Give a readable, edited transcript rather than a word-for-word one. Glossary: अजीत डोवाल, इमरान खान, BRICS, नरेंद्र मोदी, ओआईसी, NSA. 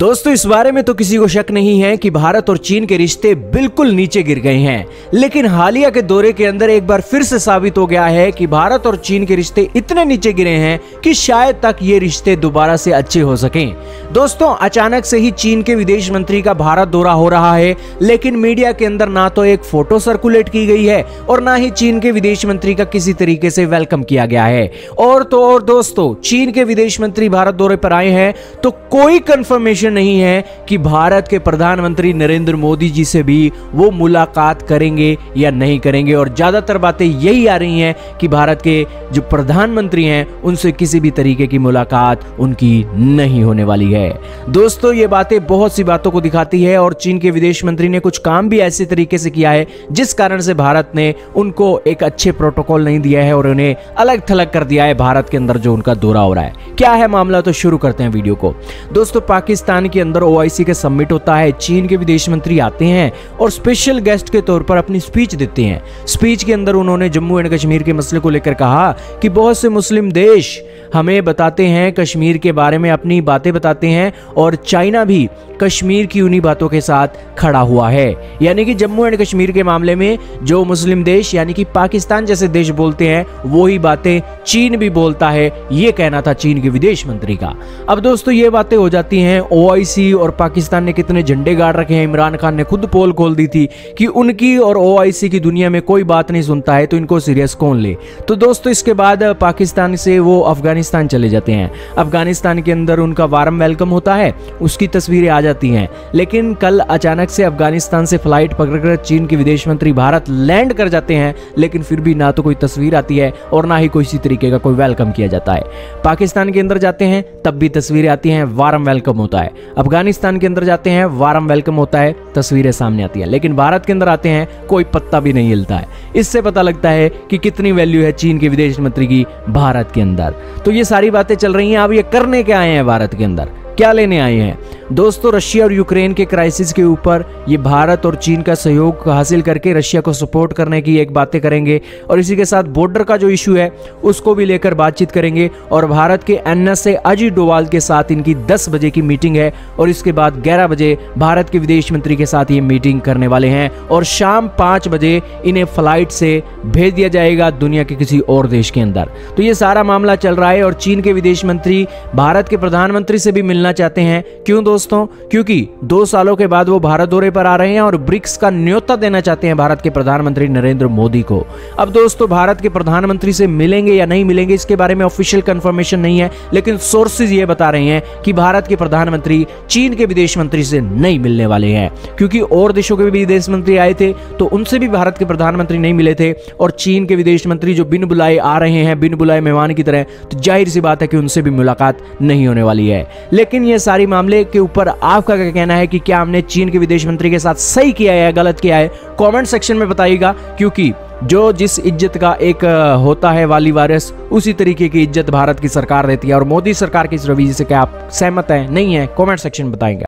दोस्तों इस बारे में तो किसी को शक नहीं है कि भारत और चीन के रिश्ते बिल्कुल नीचे गिर गए हैं, लेकिन हालिया के दौरे के अंदर एक बार फिर से साबित हो गया है कि भारत और चीन के रिश्ते इतने नीचे गिरे हैं कि शायद तक ये रिश्ते दोबारा से अच्छे हो सकें। दोस्तों अचानक से ही चीन के विदेश मंत्री का भारत दौरा हो रहा है, लेकिन मीडिया के अंदर ना तो एक फोटो सर्कुलेट की गई है और ना ही चीन के विदेश मंत्री का किसी तरीके से वेलकम किया गया है। और तो और दोस्तों चीन के विदेश मंत्री भारत दौरे पर आए हैं तो कोई कंफर्मेशन नहीं है कि भारत के प्रधानमंत्री नरेंद्र मोदी जी से भी वो मुलाकात करेंगे या नहीं करेंगे। और ज्यादातर बातें यही आ रही हैं कि भारत के जो प्रधानमंत्री हैं उनसे किसी भी तरीके की मुलाकात उनकी नहीं होने वाली है। दोस्तों ये बातें बहुत सी बातों को दिखाती है और चीन के विदेश मंत्री ने कुछ काम भी ऐसे तरीके से किया है जिस कारण से भारत ने उनको एक अच्छे प्रोटोकॉल नहीं दिया है और उन्हें अलग थलग कर दिया है भारत के अंदर जो उनका दौरा हो रहा है। क्या है मामला, तो शुरू करते हैं वीडियो को। दोस्तों पाकिस्तान के अंदर ओआईसी का समिट होता है, चीन के विदेश मंत्री आते हैं और स्पेशल गेस्ट के तौर पर अपनी स्पीच देते हैं। स्पीच के अंदर उन्होंने जम्मू एंड कश्मीर के मसले को लेकर कहा कि बहुत से मुस्लिम देश हमें बताते हैं कश्मीर के बारे में, अपनी बातें बताते हैं और चाइना भी कश्मीर की उन्हीं बातों के साथ खड़ा हुआ है। यानी कि जम्मू एंड कश्मीर के मामले में जो मुस्लिम देश यानी कि पाकिस्तान जैसे देश बोलते हैं वही बातें चीन भी बोलता है, ये कहना था चीन के विदेश मंत्री का। अब दोस्तों ये बातें हो जाती हैं। ओआईसी और पाकिस्तान ने कितने झंडे गाड़ रखे हैं। इमरान खान ने खुद पोल खोल दी थी कि उनकी और ओआईसी की दुनिया में कोई बात नहीं सुनता है, तो इनको सीरियस कौन ले। तो दोस्तों इसके बाद पाकिस्तान से वो अफगानिस्तान चले जाते हैं। अफगानिस्तान के अंदर उनका वार्म वेलकम होता है, उसकी तस्वीरें आ जाती हैं, लेकिन कल अचानक से अफगानिस्तान से फ्लाइट पकड़कर चीन के विदेश मंत्री भारत लैंड कर जाते हैं, लेकिन फिर भी ना तो कोई तस्वीर आती है और ना ही किसी तरीके का कोई वेलकम किया जाता है। पाकिस्तान के अंदर जाते हैं तब भी तस्वीरें आती हैं, वार्म वेलकम होता है। अफगानिस्तान के अंदर जाते हैं, वार्म वेलकम होता है, तस्वीरें सामने आती हैं, लेकिन भारत के अंदर आते हैं कोई पत्ता भी नहीं हिलता है। इससे पता लगता है कि कितनी वैल्यू है चीन के विदेश मंत्री की भारत के अंदर। तो ये सारी बातें चल रही हैं। अब ये करने के आए हैं भारत के अंदर, क्या लेने आए हैं? दोस्तों रशिया और यूक्रेन के क्राइसिस के ऊपर ये भारत और चीन का सहयोग हासिल करके रशिया को सपोर्ट करने की एक बातें करेंगे और इसी के साथ बॉर्डर का जो इशू है उसको भी लेकर बातचीत करेंगे। और भारत के NSA अजीत डोवाल के साथ इनकी 10 बजे की मीटिंग है और इसके बाद 11 बजे भारत के विदेश मंत्री के साथ ये मीटिंग करने वाले हैं और शाम 5 बजे इन्हें फ्लाइट से भेज दिया जाएगा दुनिया के किसी और देश के अंदर। तो ये सारा मामला चल रहा है और चीन के विदेश मंत्री भारत के प्रधानमंत्री से भी मिलना चाहते हैं। क्यों दोस्तों? क्योंकि 2 सालों के बाद वो भारत दौरे पर आ रहे हैं और ब्रिक्स का न्योता देना चाहते हैं भारत के प्रधानमंत्री नरेंद्र मोदी को। अब दोस्तों भारत के प्रधानमंत्री से मिलेंगे या नहीं मिलेंगे इसके बारे में ऑफिशियल कंफर्मेशन नहीं है, लेकिन सोर्सेज ये बता रहे हैं कि भारत के प्रधानमंत्री चीन के विदेश मंत्री से नहीं मिलने वाले हैं, क्योंकि और देशों के भी विदेश मंत्री आए थे तो उनसे भी भारत के प्रधानमंत्री नहीं मिले थे और चीन के विदेश मंत्री जो बिन बुलाए आ रहे हैं, बिन बुलाए मेहमान की तरह, तो जाहिर सी बात है कि उनसे भी मुलाकात नहीं होने वाली है। लेकिन यह सारी मामले के ऊपर आपका क्या कहना है कि क्या हमने चीन के विदेश मंत्री के साथ सही किया है या गलत किया है, कमेंट सेक्शन में बताइएगा। क्योंकि जो जिस इज्जत का एक होता है वाली वायरस, उसी तरीके की इज्जत भारत की सरकार देती है। और मोदी सरकार की इस रवैये से क्या आप सहमत हैं, नहीं है, कमेंट सेक्शन में बताएंगे।